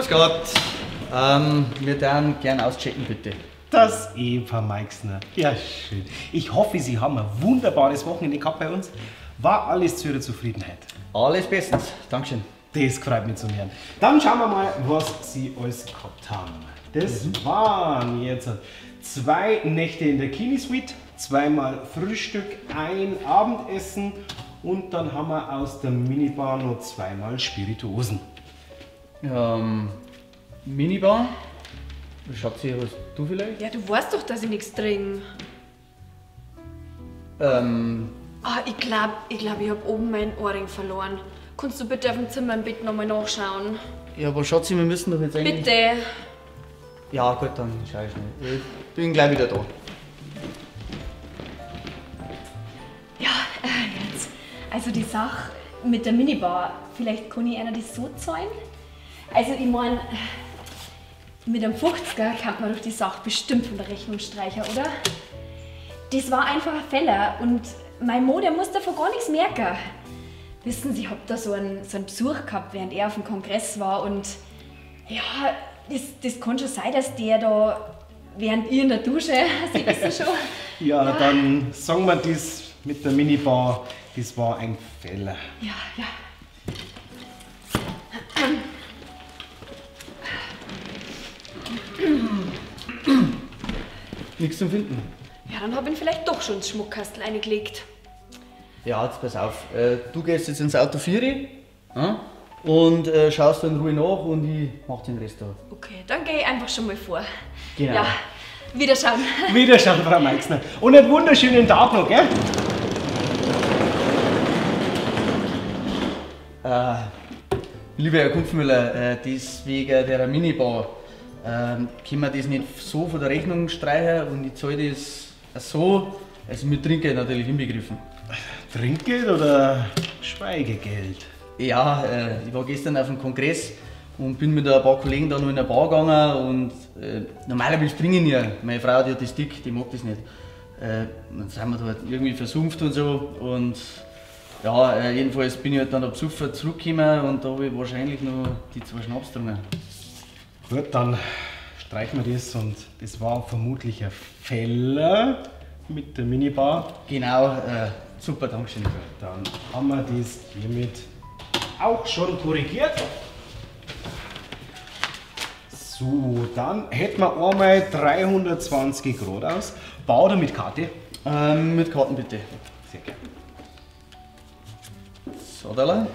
Grüß Gott. Wir dürfen gerne auschecken, bitte. Das Eva Meixner. Ja, schön. Ich hoffe, Sie haben ein wunderbares Wochenende gehabt bei uns. War alles zu Ihrer Zufriedenheit? Alles bestens. Dankeschön. Das freut mich zu hören. Dann schauen wir mal, was Sie alles gehabt haben. Das waren jetzt 2 Nächte in der Kinisuite, 2-mal Frühstück, 1 Abendessen und dann haben wir aus der Minibar noch 2-mal Spirituosen. Minibar? Schatz, was du vielleicht? Ja, du weißt doch, dass ich nichts trinke. Ich glaube, ich habe oben meinen Ohrring verloren. Kannst du bitte auf dem Zimmer im Bett nochmal nachschauen? Ja, aber Schatzi, wir müssen doch jetzt eigentlich... Bitte! Ja, gut, dann schau ich schnell. Ich bin gleich wieder da. Ja, jetzt. Also die Sache mit der Minibar, vielleicht kann ich einer das so zahlen? Also ich meine, mit einem 50er kann man doch die Sache bestimmt von der Rechnung streichen, oder? Das war einfach ein Fehler und mein Mo, der muss davon gar nichts merken. Wissen Sie, ich habe da so einen Besuch gehabt, während er auf dem Kongress war und ja, das kann schon sein, dass der da während ihr in der Dusche, Sie wissen schon. Ja, dann sagen wir das mit der Minibar, das war ein Fehler. Ja, ja. Nichts zum Finden. Ja, dann habe ich ihn vielleicht doch schon ins Schmuckkastel reingelegt. Ja, jetzt pass auf. Du gehst jetzt ins Auto 4 und schaust dann in Ruhe nach und ich mach den Rest da. Okay, dann gehe ich einfach schon mal vor. Genau. Ja, wiederschauen. Wiederschauen, Frau Meixner. Und einen wunderschönen Tag noch, gell? Lieber Herr Kupfmüller, deswegen der Minibar. Können wir das nicht so von der Rechnung streichen und ich zahle das so, also mit Trinkgeld natürlich inbegriffen. Trinkgeld oder Schweigegeld? Ja, ich war gestern auf dem Kongress und bin mit ein paar Kollegen da noch in eine Bar gegangen und normalerweise trinke ich nicht. Meine Frau, die hat das dick, die mag das nicht. Dann sind wir da halt irgendwie versumpft und so und ja, jedenfalls bin ich halt dann ab Besucher zurückgekommen und da habe ich wahrscheinlich noch die 2 Schnaps getrunken. Gut, dann streichen wir das und das war vermutlich ein Fehler mit der Minibar. Genau, super, Dankeschön. Dann haben wir das hiermit auch schon korrigiert. So, dann hätten wir einmal 320 geradeaus. Bar oder mit Karte? Mit Karten bitte. Sehr gerne. So, da.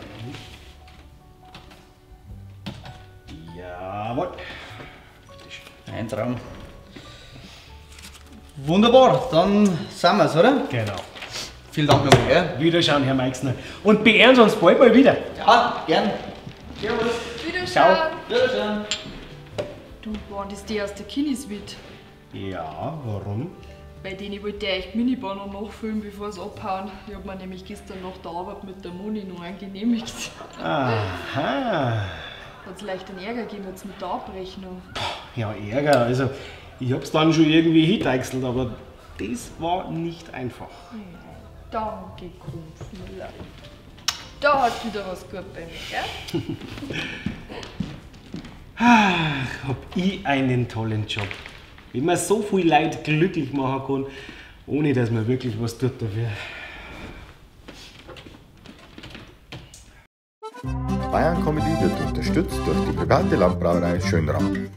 Jawohl. Ein Traum. Wunderbar, dann sind wir es, oder? Genau. Vielen Dank nochmal, gell? Wiederschauen, Herr Meixner. Und beehren Sie uns bald mal wieder. Ja, gern. Servus. Wiederschauen. Ciao. Wiederschauen. Du, waren das die aus der Kinisuite? Ja, warum? Bei denen wollte ich echt Minibar noch nachfüllen, bevor sie abhauen. Ich habe mir nämlich gestern nach der Arbeit mit der Moni noch einen genehmigt. Aha. Hat es leicht einen Ärger gegeben jetzt mit der Abrechnung? Ja, Ärger, also ich hab's dann schon irgendwie hingedeichselt, aber das war nicht einfach. Danke, Kupfmüller. Da hat wieder was gut bei mir, gell? Ach, hab ich einen tollen Job. Wie man so viel Leute glücklich machen kann, ohne dass man wirklich was tut dafür. Bayern-Comedy wird unterstützt durch die private Landbrauerei Schönram.